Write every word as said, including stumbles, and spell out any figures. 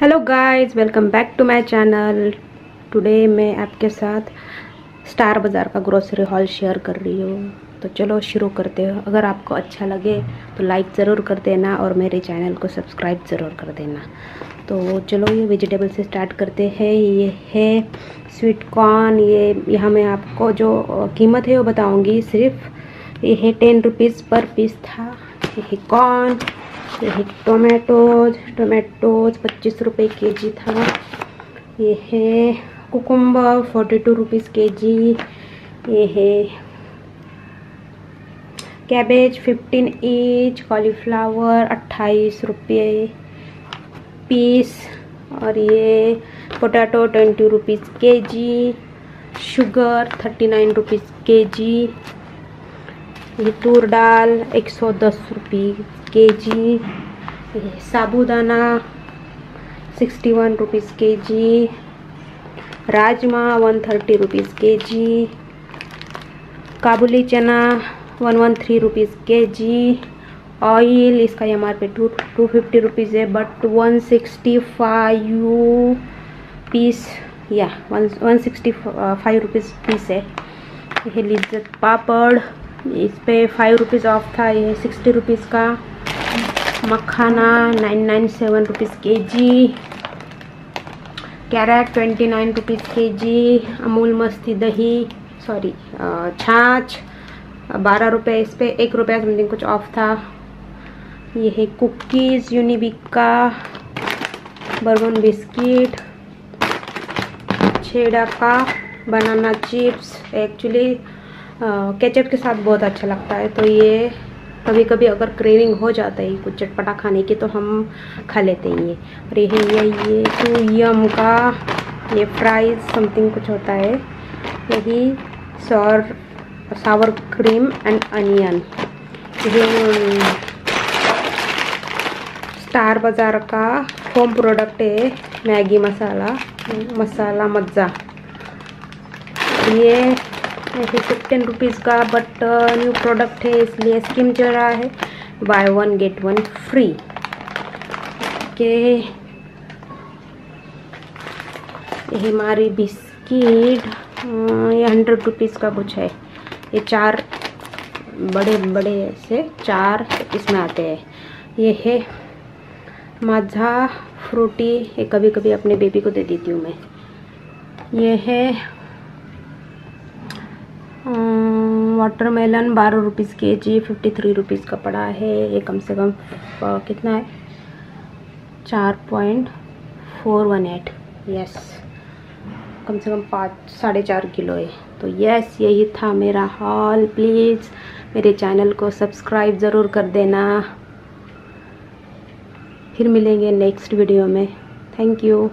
Hello guys, welcome back to my channel. Today मैं आपके साथ स्टार बाज़ार का ग्रोसरी हॉल शेयर कर रही हूँ। तो चलो शुरू करते हो। अगर आपको अच्छा लगे तो लाइक ज़रूर कर देना और मेरे चैनल को सब्सक्राइब ज़रूर कर देना। तो चलो ये वेजिटेबल से स्टार्ट करते हैं। ये है स्वीट कॉर्न। ये यहाँ मैं आपको जो कीमत है वो बताऊँगी। सिर्फ ये है टेन रुपीज़ पर पीस था। ये है कॉर्न। ये है टोमेटोज टोमेटोज पच्चीस रुपये के जी था। ये है cucumber forty two rupees K G. ये है कैबेज फिफ्टीन इंच, कॉलीफ्लावर अट्ठाईस रुपये पीस, और ये potato twenty rupees K G, sugar thirty nine rupees K G, ये तूर दाल एक सौ दस रुपये के जी, साबूदाना sixty one rupees K G, राजमा one thirty rupees K G, काबुली चना one one three rupees K G. Oil इसका M R P two two fifty rupees है, but one sixty five piece या one one sixty five rupees piece है। यह लिज्जत पापड़, इस पर फाइव रुपीज़ ऑफ था। यह सिक्सटी रुपीज़ का। मखाना nine nine seven rupees K G. Carrot twenty nine rupees K G. Amul मस्ती दही सॉरी छाछ बारह रुपये, इस पर एक रुपया समथिंग कुछ ऑफ था। यह है कुकीज़, यूनिबिका, बर्बन बिस्किट, छेड़ा का, बनाना चिप्स। एक्चुअली केचप के साथ बहुत अच्छा लगता है, तो ये कभी कभी अगर क्रेविंग हो जाता है कुछ चटपटा खाने की तो हम खा लेते हैं ये। और यह है ये टू यम का, ये फ्राइज समथिंग कुछ होता है। यही sour sour cream and onion. ये स्टार बाज़ार का होम प्रोडक्ट है, मैगी मसाला मसाला मज़ा। ये फिफ्टीन रुपीज़ का, बट न्यू प्रोडक्ट है इसलिए स्कीम चल रहा है, buy one get one free. Okay, ये हमारी बिस्किट, ये हंड्रेड रुपीज़ का कुछ है। ये चार बड़े बड़े से चार इसमें आते हैं। ये है माझा फ्रूटी, ये कभी कभी अपने बेबी को दे देती हूँ मैं। ये है वाटरमेलन बारह रुपीज़ के जी, फिफ्टी थ्री रुपीज़ का पड़ा है। ये कम से कम कितना है, चार point four one eight, yes कम से कम पाँच साढ़े चार किलो है। तो यस, यही था मेरा हॉल। प्लीज़ मेरे चैनल को सब्सक्राइब ज़रूर कर देना। फिर मिलेंगे नेक्स्ट वीडियो में। Thank you.